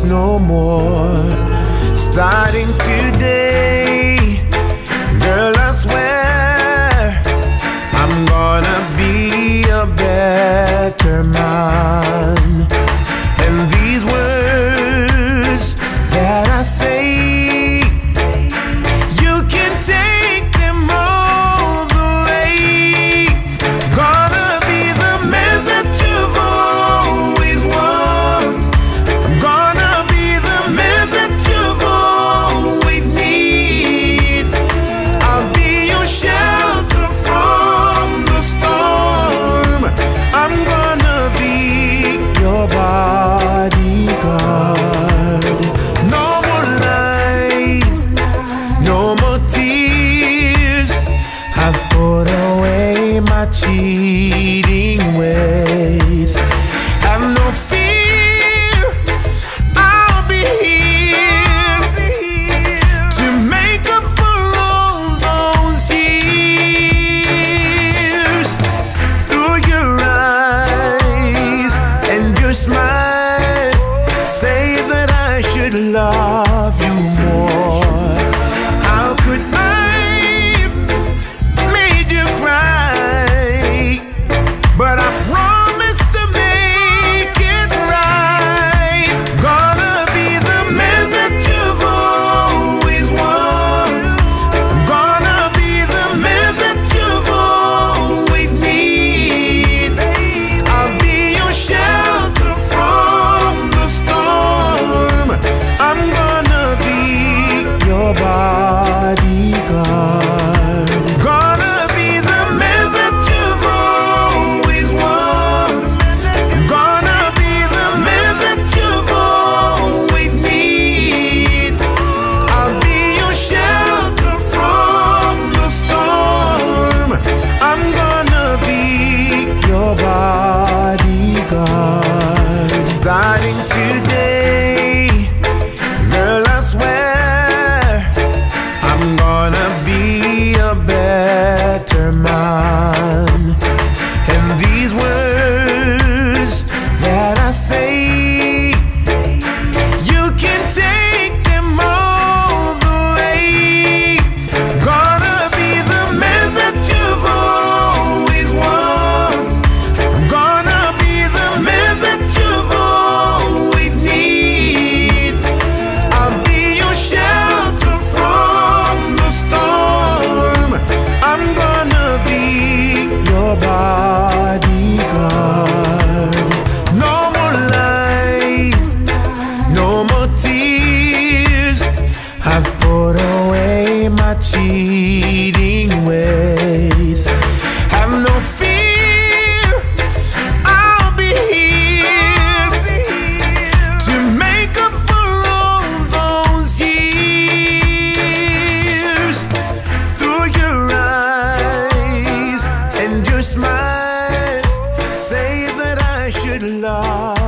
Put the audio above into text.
us no more. Starting today, girl, I swear I'm gonna be a better man. And these words that I say, you can take them all the way. Gonna be the man that you've always wanted. I'm gonna be the man that you've always need. I'll be your shelter from the storm. I'm gonna be your bodyguard. No more lies, no more tears. I've put away my cheating ways. Have no fear, I'll be here to make up for all those years. Through your eyes and your smile, say that I should love you more. How could I've made you cry? But I promise to make it right. Gonna be the man that you've always wanted. Gonna be the man that you've always need. I'll be your shelter from the storm. I'm gonna be your bodyguard. Gonna be the man that you've always wanted. Gonna be the man that you've always need. I'll be your shelter from the storm. I'm gonna be your bodyguard. Starting today, girl, I swear I'm gonna be a better man. And these words that I say, you can take them all the way. Gonna be the man that you've always wanted. Gonna be the man that you've always need. I'll be your shelter from the storm. I'm gonna be your bodyguard. No more lies, no more tears. I've put away my cheating ways. Have no fear, I'll be here to make up for all those years. Through your eyes and your smile, say that I should love